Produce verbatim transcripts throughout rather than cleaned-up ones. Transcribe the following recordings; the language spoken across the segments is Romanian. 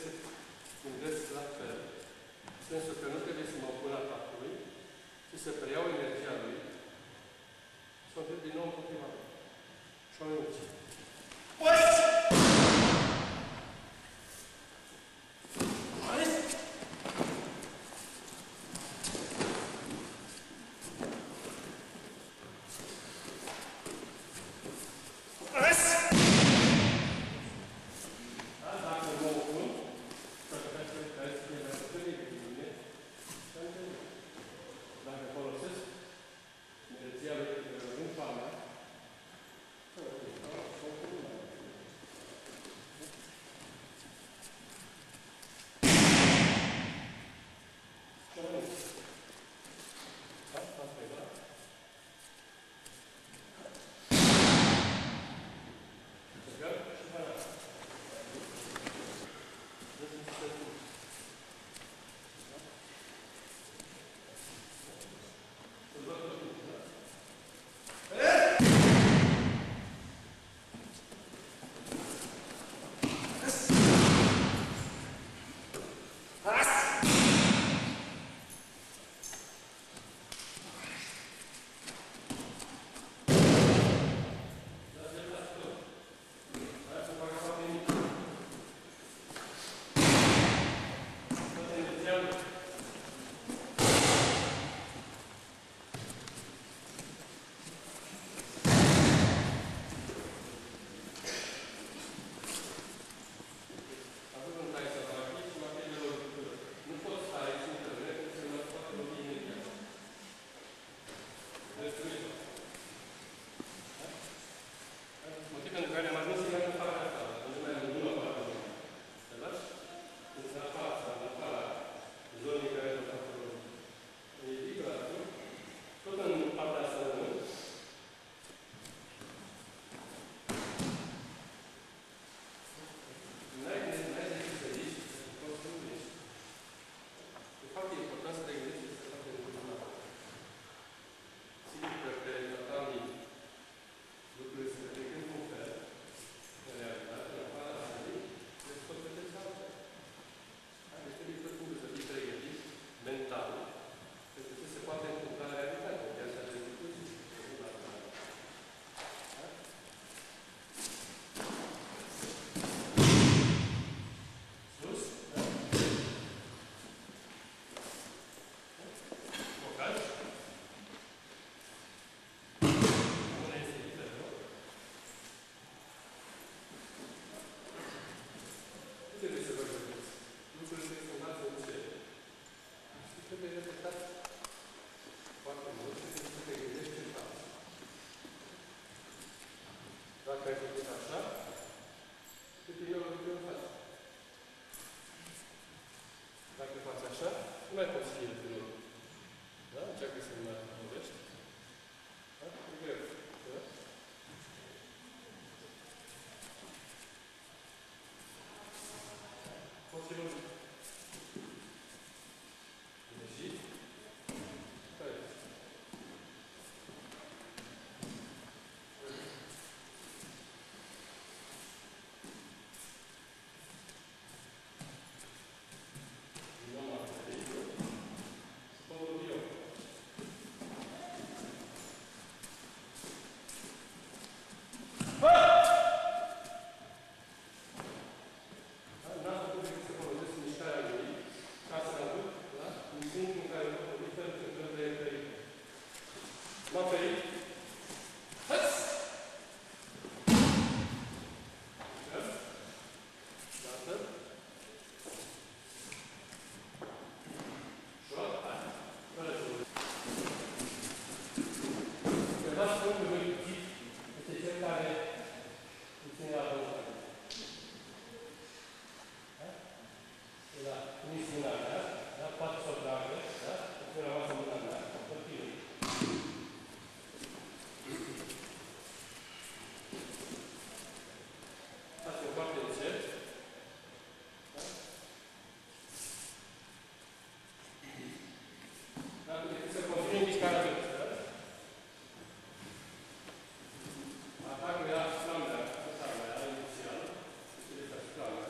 trebuie să îndresc la fel, în sensul că nu trebuie să mă opun atacului, ci să preiau energia lui, să o întreb din nou împotriva lui. Și oamenii ucid. Dacă ai făcut așa, câte eu îl duc în față. Dacă faci așa, nu mai poți fi în urmă. Da? Încearcă să nu mai murești. Da? E greu. Da? Poți fi în urmă. Atacul era flamea, flamea inițială, se trebuie să flamea.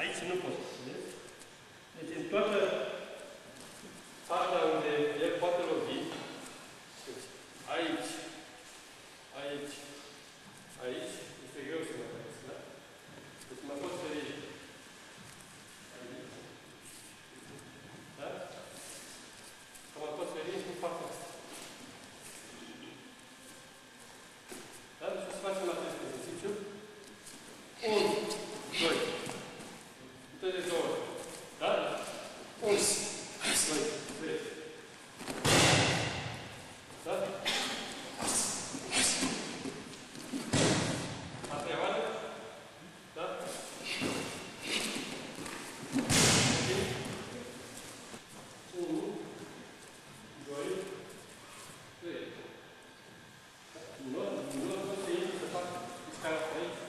Aici nu poți să ține. Deci, în toată partea unde el poate lovi, aici, aici, aici, este greu să mă faci, da? Deci mă pot să ridic. Aici. Da? Că mă pot să ridic cu partea asta. Da? Deci o să facem acest exercițiu. unu, doi. Toate două ori. Da? unu, doi, trei. Da? A treia oară? Da? unu, doi, trei. Nu, nu pot să iei să fac iscara asta aici.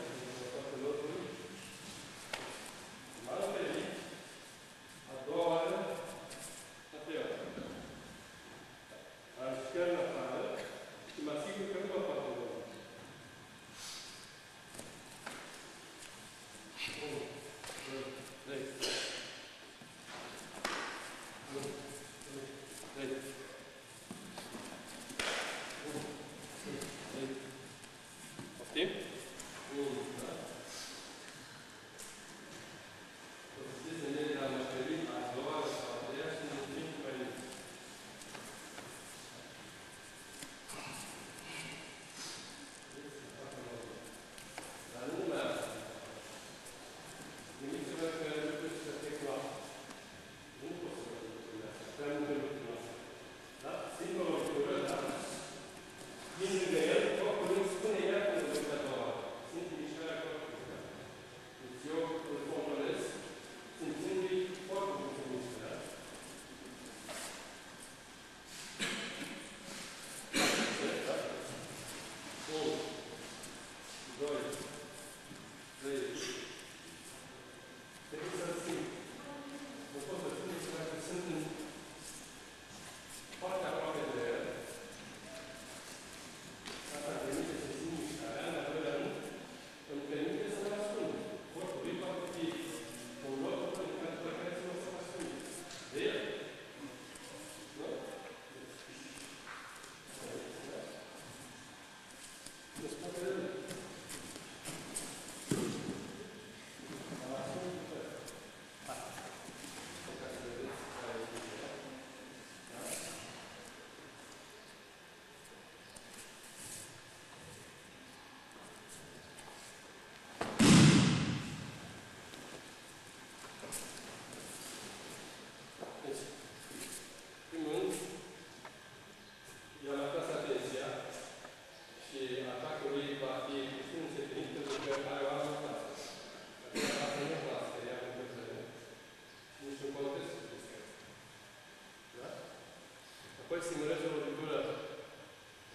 Apoi stimuleze o rigură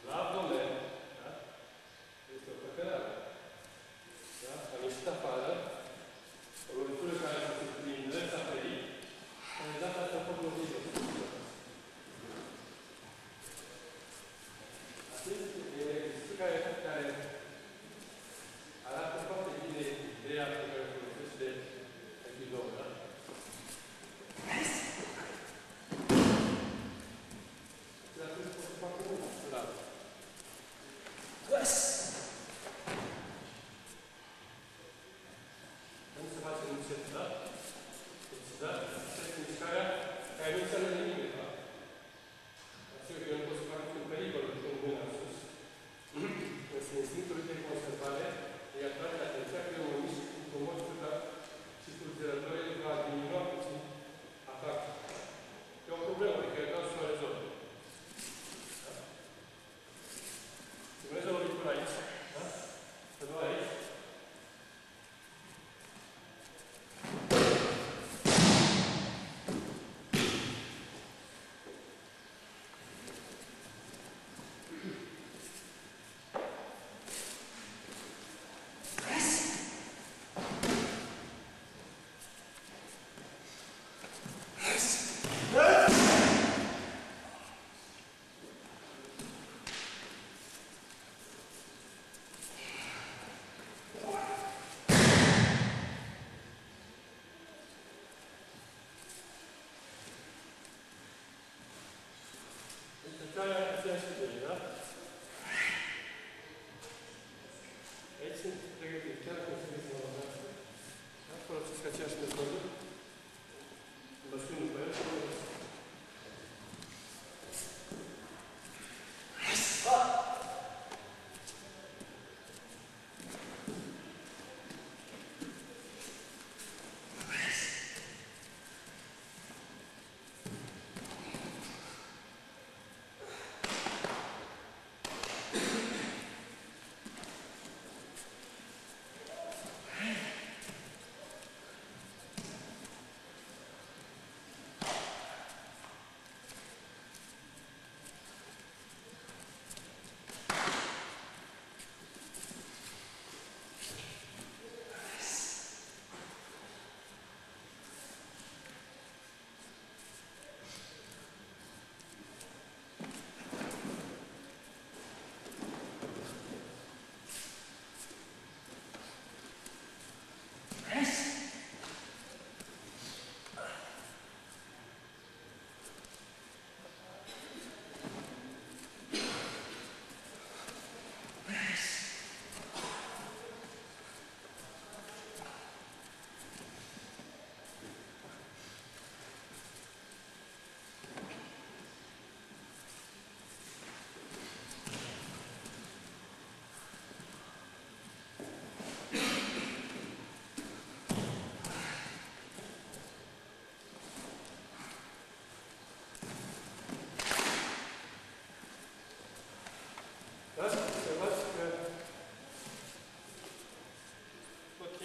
la abdomen. Da? Este o păcărare. Da? Am ieșit afară. O rigură care a făcut din drept aperit. Am dat asta în formă de jos. Acest exercițiu care, care arată foarte bine ideea pe care o folosește echidou. Da?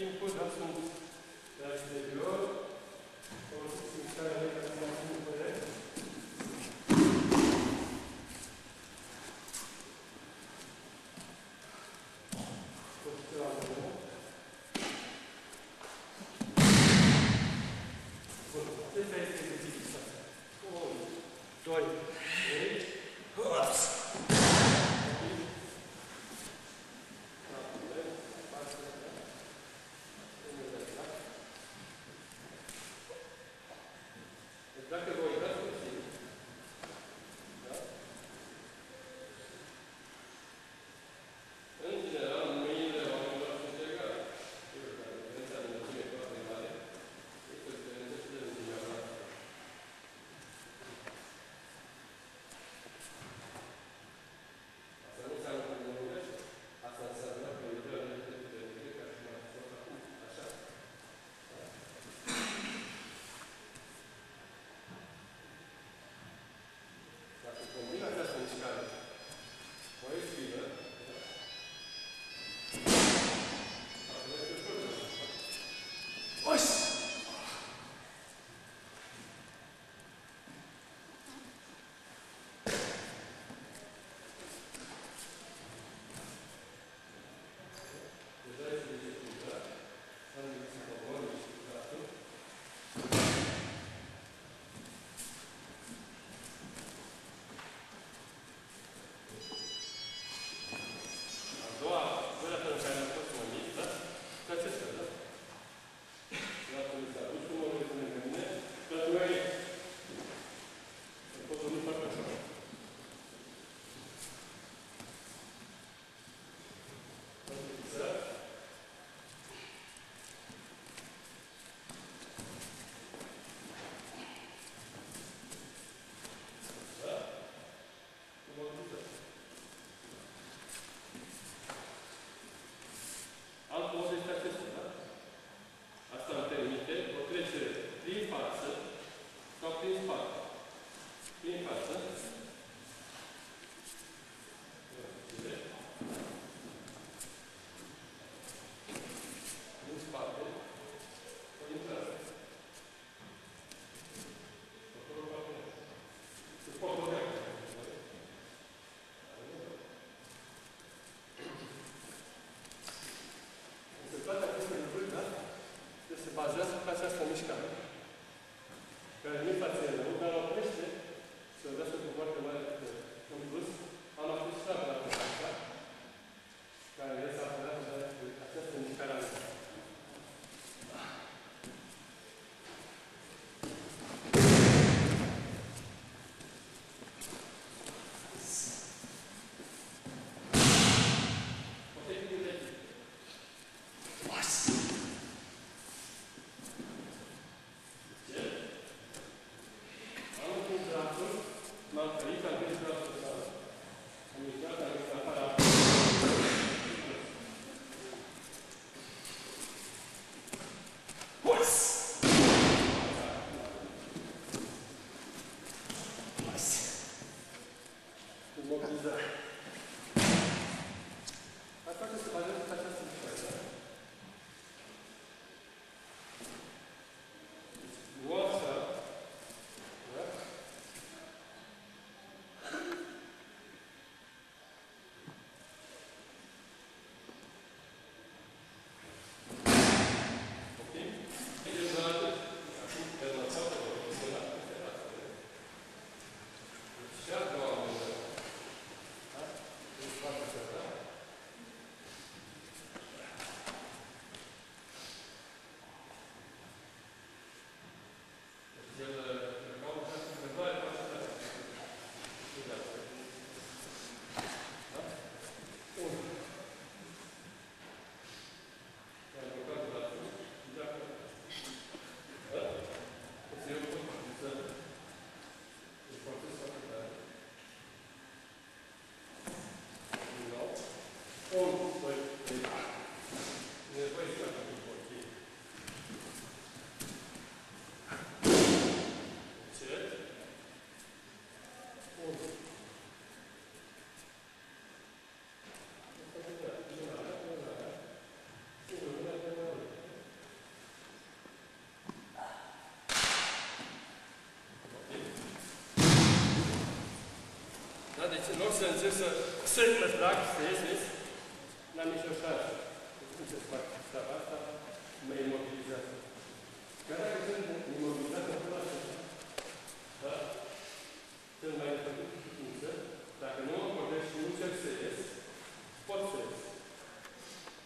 Timpul, dar sunt la exterior, folosiți mișcarea mea ca să mă țin părere. Folosiți la mână. Bun, acesta este exercițiul. unu, doi, trei, patru. Dacă vă uitați puțin, în general, mâinile oamenilor sunt egale. Sigur că diferența de înălțime e foarte mare, este o diferență și de înălțimea noastră. Блок нельзя. А как если болезнь хотят смешать? Вот, да? Да? Окей. Или же для двадцатого весна. Сейчас главное. Да? двадцать, да? Deci în loc să încerc să sări măstrac, să ies, vezi? N-am nicio șansă. Nu se spate stava asta, mă imobilizează. Că dacă sunt imobilizează, nu mă așa. Da? Cel mai întâlnit cu putință, dacă nu mă pornești și nu încerc să ies, pot să ies.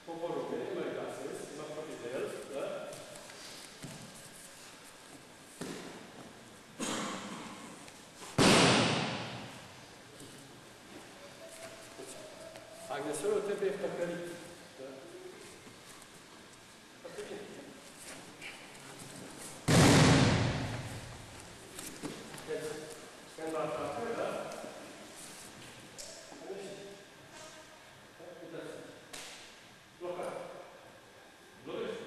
Poporul meu, mă lasez, mă apropii de el, da? Agresorul trebuie păcălit. Păcălit. Deci, când l-a tratat, da? Nu știu. Uitați. Blocat. Blocat.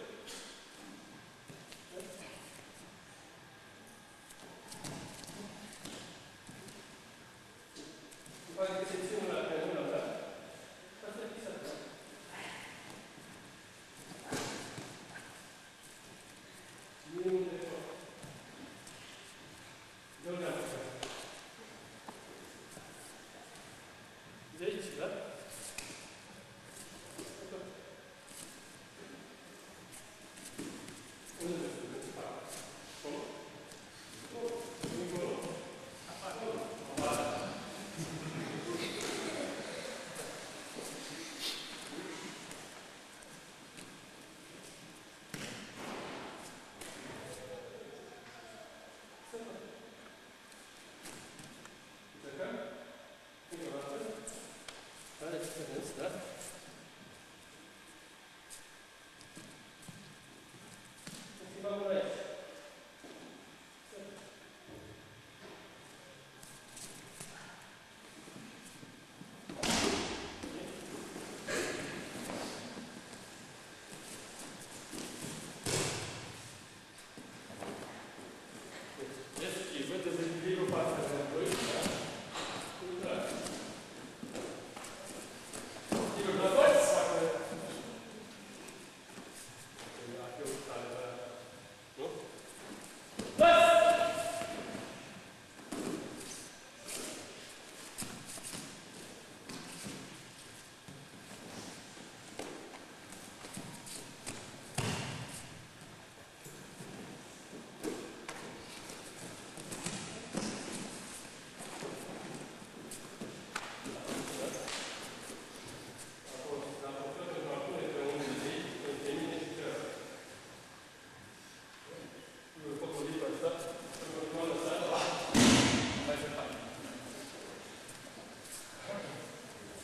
După adică se țin mâna pe mâna, da?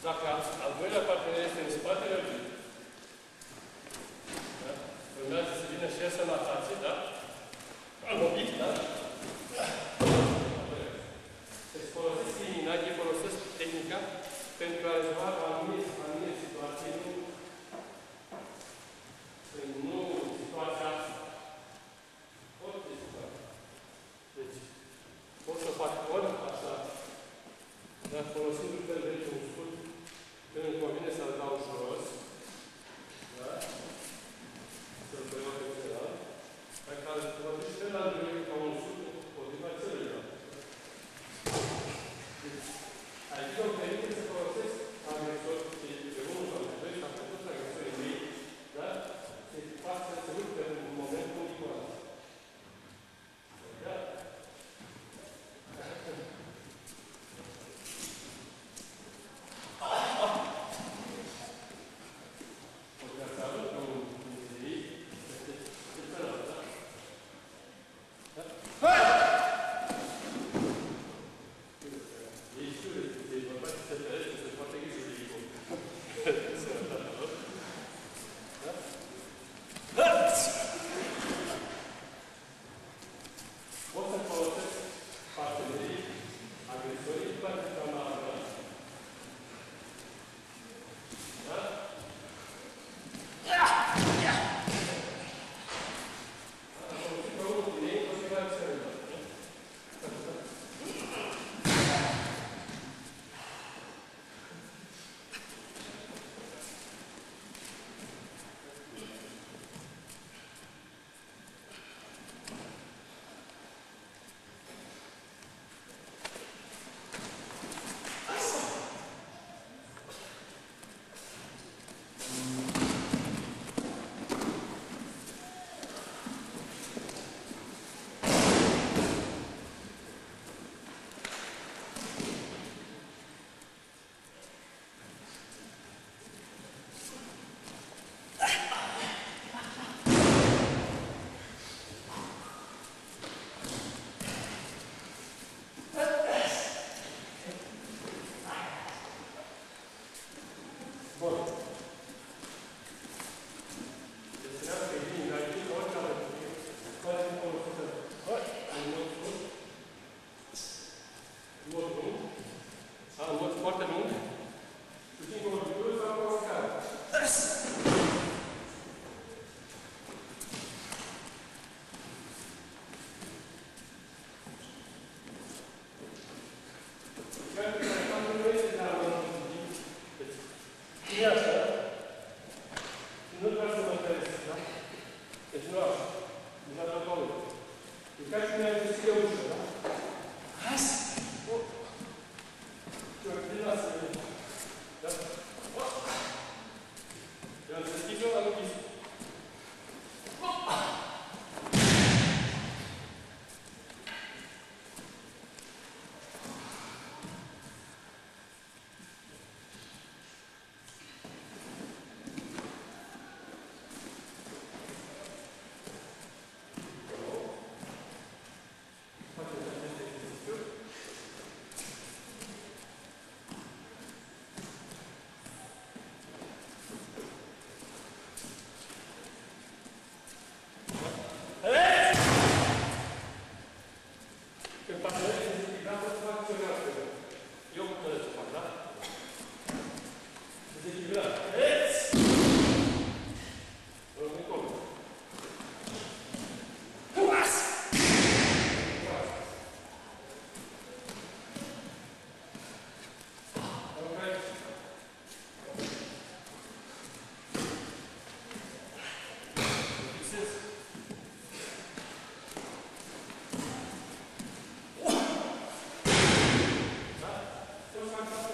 Dacă al doilea partener este în spatele lui, urmează să vină și el să înatație, da? Am obit, da? Deci folosesc iniminagii, folosesc tehnica pentru a rezolva anumite situații, nu situația asta. Orice situație. Deci, pot să fac ori așa, dar folosindu-l pe vechi uscut, când îmi convine să-l dau jos, da? Să-l preiau pe celălalt, pe care se va duce la lui ca un sud potriva celuilor. Deci, aici îmi permite să folosesc agresorii de unul sau de doi, sau de toți agresorii lui, da? Se pasă să lupte în momentul unicorat. Da? Thank you.